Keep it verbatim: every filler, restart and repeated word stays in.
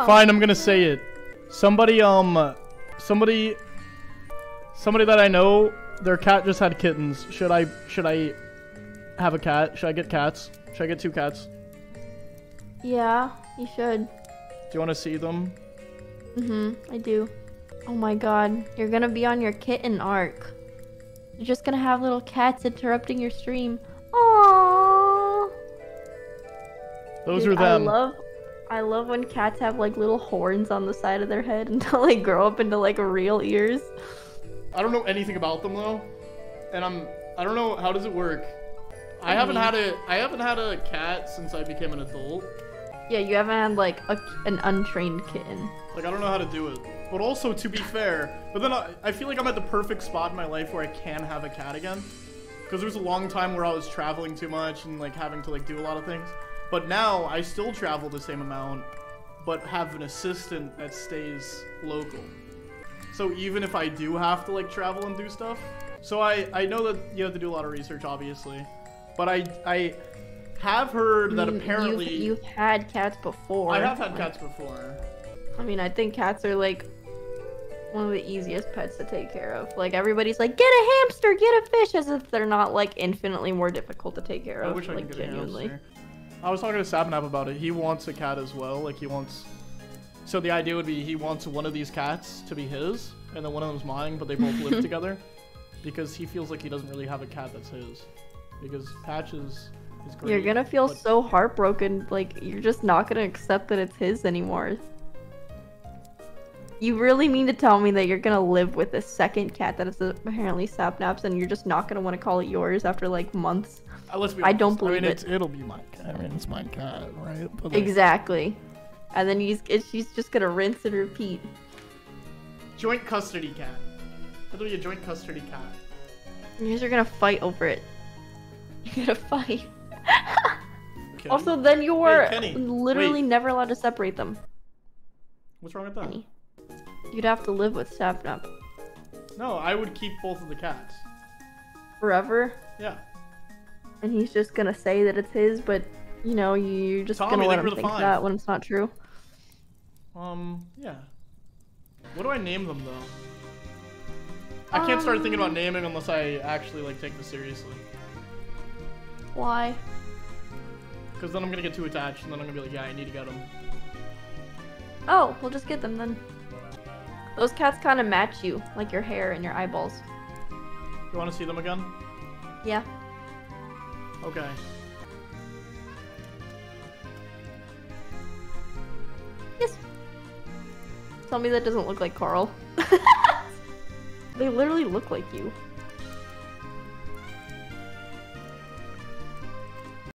Wow. Fine, I'm gonna say it. Somebody, um, somebody, somebody that I know, their cat just had kittens. Should I, should I have a cat? Should I get cats? Should I get two cats? Yeah, you should. Do you want to see them? Mm-hmm, I do. Oh my god, you're gonna be on your kitten arc. You're just gonna have little cats interrupting your stream. Aww. Those Dude, are them. I love, I love when cats have like little horns on the side of their head until they grow up into like real ears. I don't know anything about them though, and I'm, I don't know, how does it work? I, I haven't mean, had a, I haven't had a cat since I became an adult. Yeah, you haven't had like a, an untrained kitten. Like, I don't know how to do it. But also, to be fair, but then I, I feel like I'm at the perfect spot in my life where I can have a cat again. Because there was a long time where I was traveling too much and like having to like do a lot of things. But now I still travel the same amount, but have an assistant that stays local. So even if I do have to like travel and do stuff. So I, I know that you have to do a lot of research, obviously. But I, I have heard that apparently... You've, you've had cats before. I have had cats before. I mean, I think cats are like... one of the easiest pets to take care of. Like, everybody's like, get a hamster, get a fish, as if they're not like infinitely more difficult to take care of. I wish I like, could get genuinely. A I was talking to Sapnap about it. He wants a cat as well. Like, he wants. So the idea would be he wants one of these cats to be his, and then one of them's mine, but they both live together, because he feels like he doesn't really have a cat that's his, because Patch is. is great, you're gonna feel but... so heartbroken. Like, you're just not gonna accept that it's his anymore. You really mean to tell me that you're gonna live with a second cat that is apparently Sapnap's, and you're just not gonna want to call it yours after like months? Let's be I don't believe I mean, it. It'll be my cat. I mean, it's my cat, right? But like... Exactly. And then he's, she's just gonna rinse and repeat. Joint custody cat. It'll be a joint custody cat. You guys are gonna fight over it. You're gonna fight. Also, then you were hey, literally Wait. never allowed to separate them. What's wrong with that? Kenny. You'd have to live with Sapnap. No, I would keep both of the cats. Forever? Yeah. And he's just gonna say that it's his, but, you know, you're just Tommy, gonna let him think fine. that when it's not true. Um, yeah. What do I name them, though? I can't um... start thinking about naming unless I actually, like, take this seriously. Why? Because then I'm gonna get too attached, and then I'm gonna be like, yeah, I need to get them. Oh, we'll just get them, then. Those cats kind of match you, like your hair and your eyeballs. You want to see them again? Yeah. Okay. Yes. Tell me that doesn't look like Karl. They literally look like you.